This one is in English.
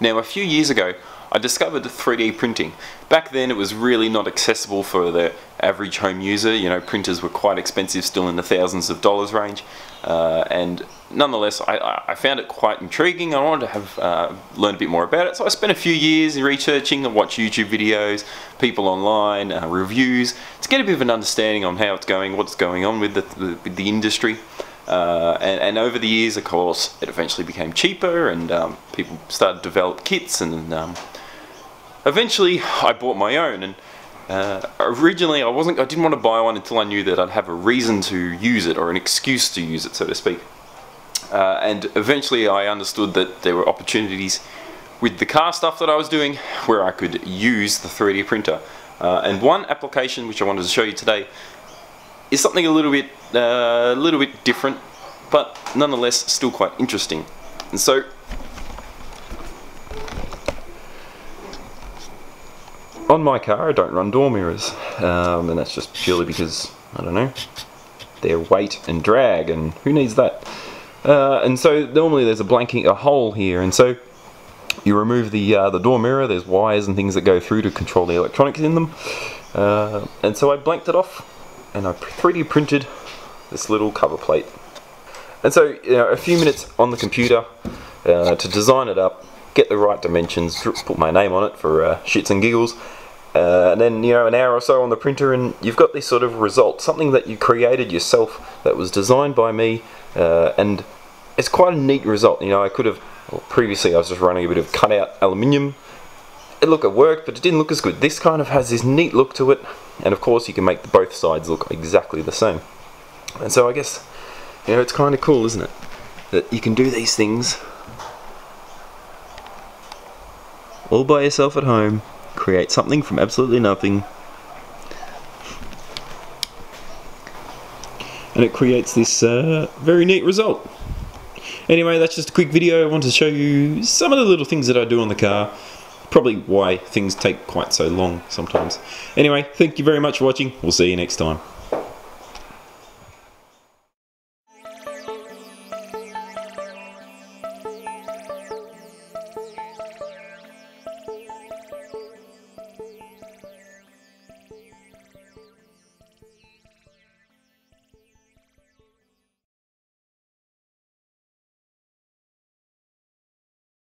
Now, a few years ago, I discovered 3D printing. Back then it was really not accessible for the average home user. You know, printers were quite expensive, still in the thousands of dollars range, and nonetheless I found it quite intriguing. I wanted to have learn a bit more about it, so I spent a few years researching. I watched YouTube videos, people online, reviews, to get a bit of an understanding on how it's going, what's going on with the industry. And over the years, of course, it eventually became cheaper, and people started to develop kits, and eventually I bought my own. And originally I didn't want to buy one until I knew that I'd have a reason to use it, or an excuse to use it, so to speak. And eventually I understood that there were opportunities with the car stuff that I was doing where I could use the 3D printer. And one application which I wanted to show you today is something a little bit different, but nonetheless still quite interesting. And so, on my car I don't run door mirrors, and that's just purely because, I don't know, they're weight and drag, and who needs that? And so normally there's a hole here, and so you remove the door mirror. There's wires and things that go through to control the electronics in them, and so I blanked it off, and I 3D printed this little cover plate. And so, you know, a few minutes on the computer to design it up, get the right dimensions, put my name on it for shits and giggles, and then, you know, an hour or so on the printer, and you've got this sort of result, something that you created yourself, that was designed by me, and it's quite a neat result. You know, I could have, well, previously I was just running a bit of cutout aluminium. It worked, but it didn't look as good. This kind of has this neat look to it, and of course you can make both sides look exactly the same. And so I guess, you know, it's kind of cool, isn't it, that you can do these things all by yourself at home, create something from absolutely nothing, and it creates this very neat result. Anyway, that's just a quick video. I want to show you some of the little things that I do on the car. Probably why things take quite so long sometimes. Anyway, thank you very much for watching. We'll see you next time.